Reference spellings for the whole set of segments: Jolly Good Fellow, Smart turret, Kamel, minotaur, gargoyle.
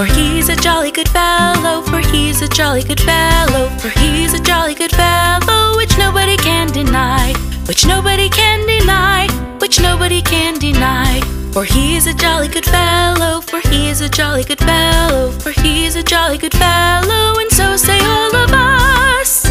For he's a jolly good fellow, for he's a jolly good fellow, for he's a jolly good fellow, which nobody can deny, which nobody can deny, which nobody can deny. For he's a jolly good fellow, for he's a jolly good fellow, for he's a jolly good fellow, and so say all of us.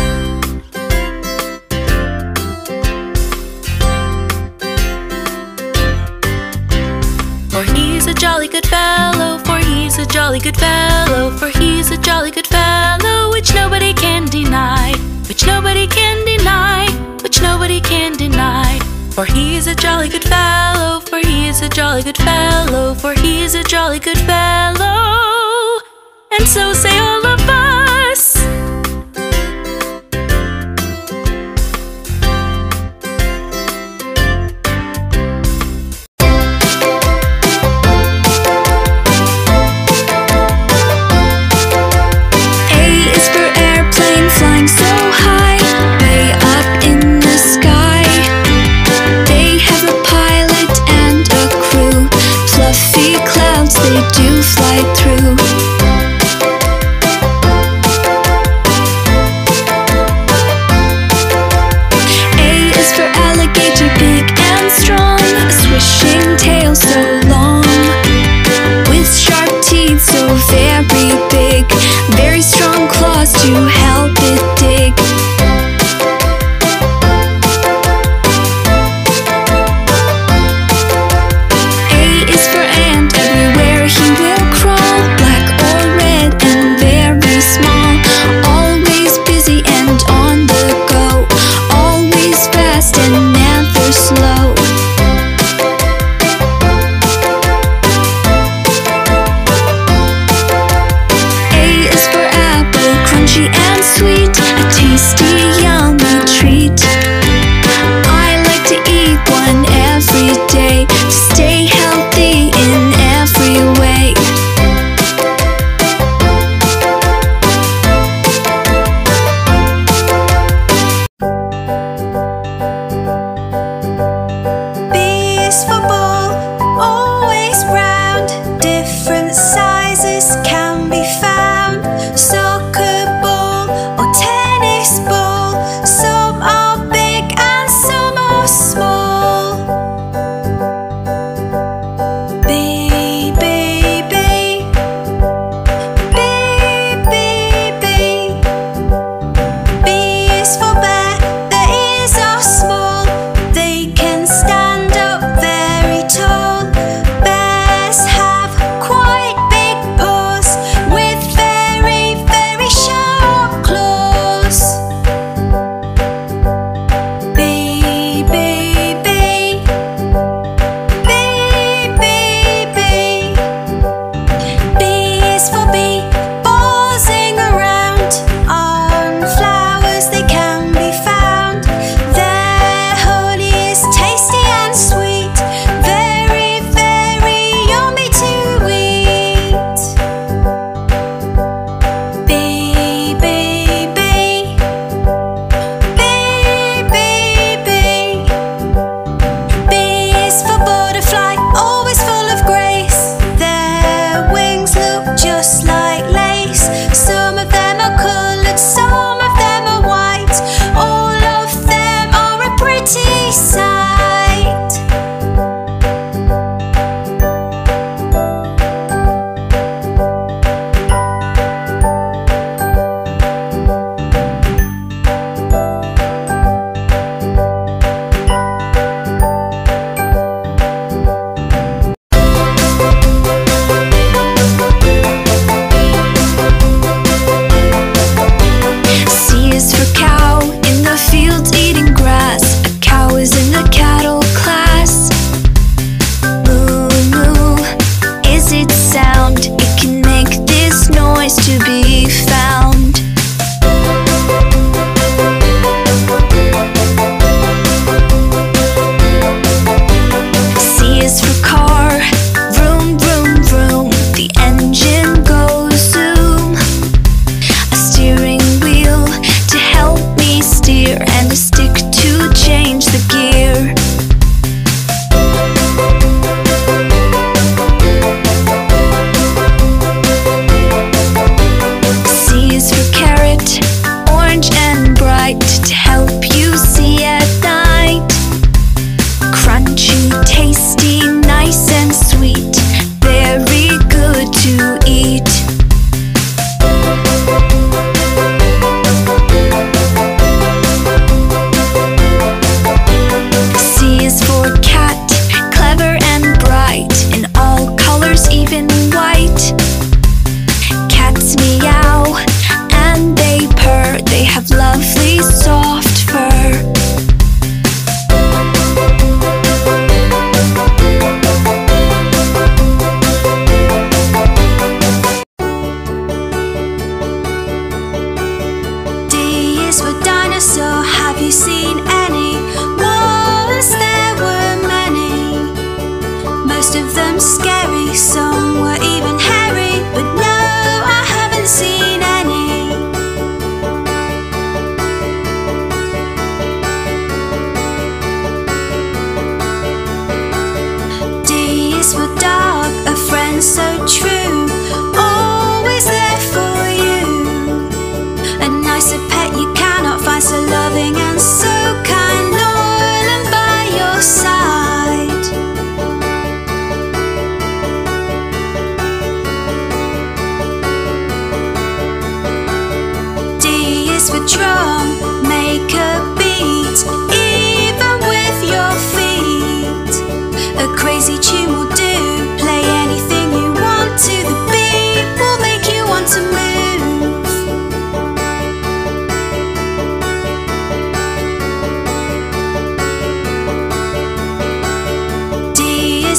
For he's a jolly good fellow, for he's a jolly good fellow, for he's a jolly good fellow, which nobody can deny, which nobody can deny, which nobody can deny. For he's a jolly good fellow, for he's a jolly good fellow, for he's a jolly good fellow, and so say all of us.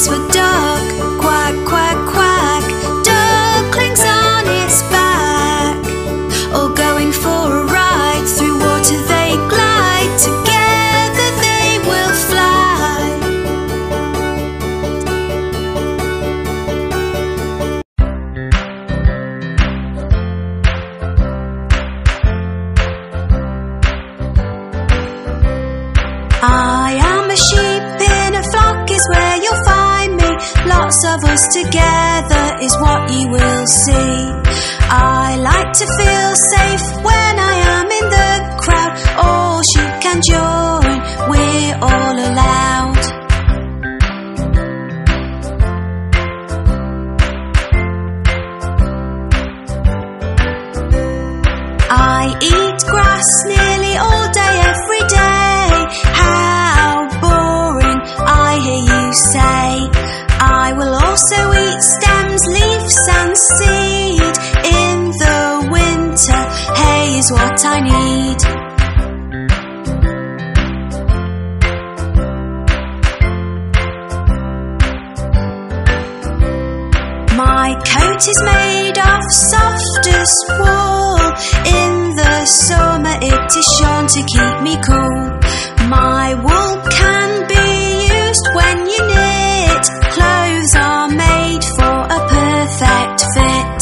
is for dog. Quack, quack, quack. Dog clings on its back. All going for a ride. Through water they glide. Together they will fly. I am a sheep in a flock is where you'll find me. Lots of us together is what you will see. I like to feel safe when I am in the crowd. All sheep can join, we're all allowed. I eat grass nearly all day every day. How boring, I hear you say. I will also eat stems, leaves and seed. In the winter, hay is what I need. My coat is made of softest wool. In the summer it is shorn to keep me cool. My wool can be used when you knit. Clothes are made for a perfect fit.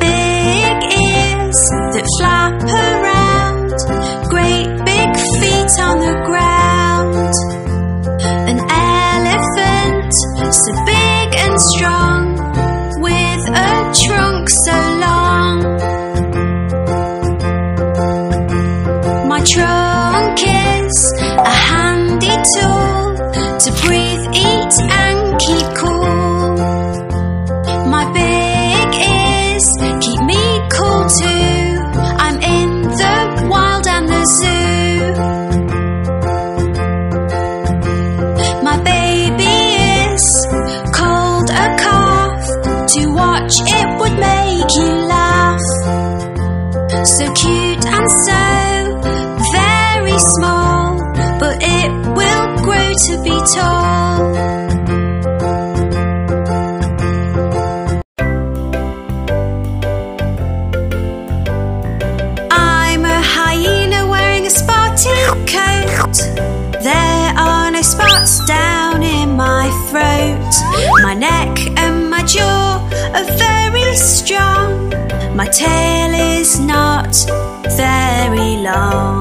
Big ears that flap around, great big feet on the ground. An elephant so big and strong, with a trunk so long. My trunk is a handy tool to breathe, eat and keep cool. My big ears keep me cool too. I'm in the wild and the zoo. My baby is called a calf. To watch it would make you laugh. So cute and so small, but it will grow to be tall. I'm a hyena wearing a spotted coat. There are no spots down in my throat. My neck and my jaw are very strong. My tail is not very long.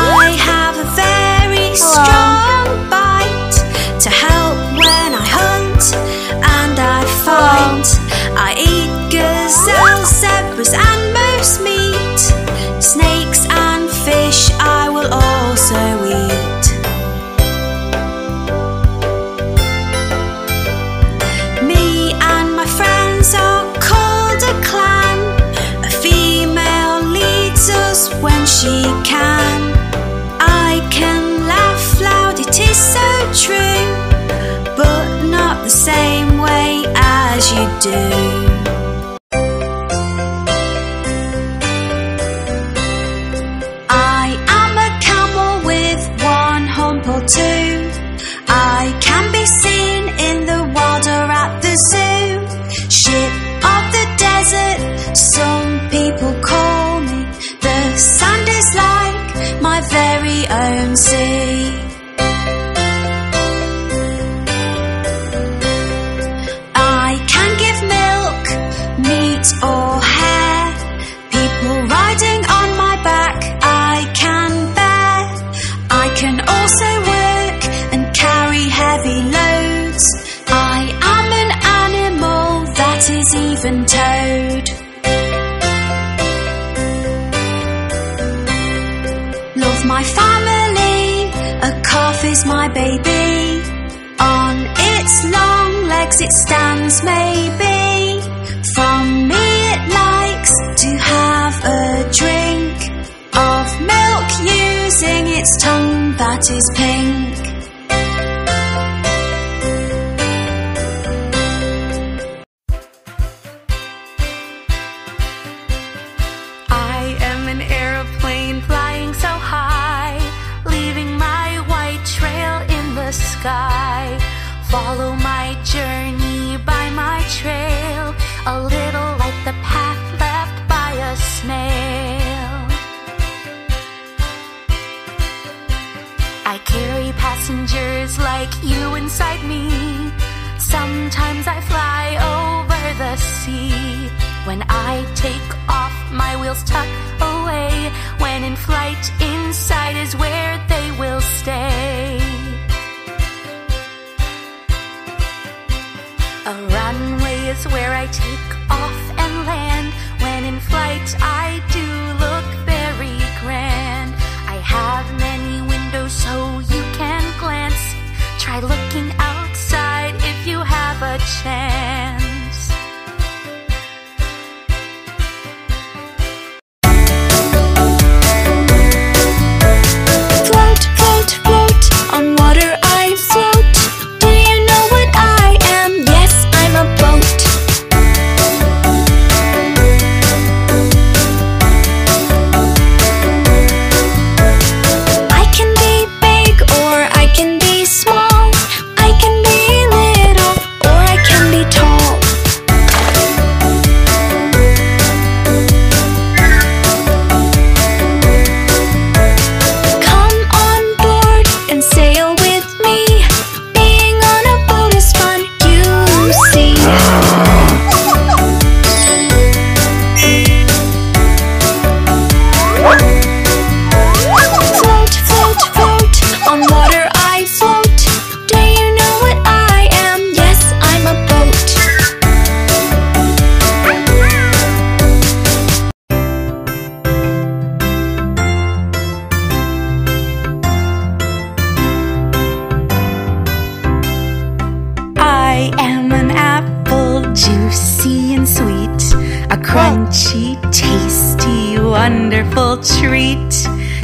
I have a very strong bite to help when I hunt and I fight. I eat gazelles, zebras and most meat. Snakes and fish I will also eat. Me and my friends are called a clan. A female leads us when she can. True, but not the same way as you do. I am a camel with one hump or two. I can be seen in the wild or at the zoo. Ship of the desert, some people call me. The sand is like my very own sea. Or hair, people riding on my back I can bear. I can also work and carry heavy loads. I am an animal that is even-toed. Love my family, a calf is my baby. On its long legs it stands maybe. From me it likes to have a drink of milk using its tongue that is pink. I take off and land. When in flight I do look very grand. I have many windows so you can glance. Try looking outside if you have a chance. Juicy and sweet, a crunchy, tasty, wonderful treat.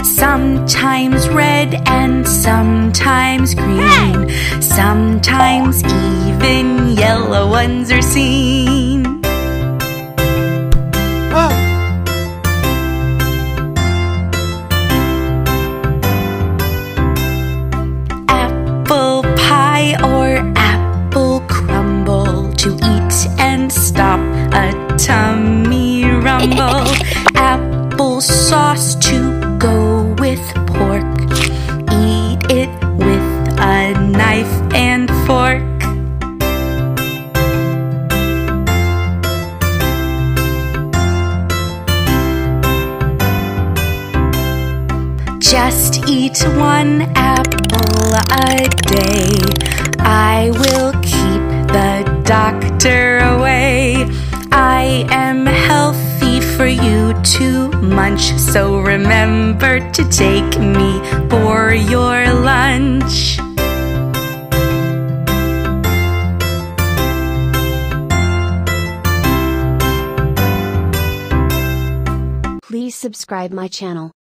Sometimes red and sometimes green, sometimes even yellow ones are seen. Apple pie or apple crumble to eat and stop a tummy rumble. Apple sauce to go with pork. Eat it with a knife and fork. Just eat one apple a day. I will keep the doctor away. I am healthy for you to munch, so remember to take me for your lunch. Please subscribe my channel.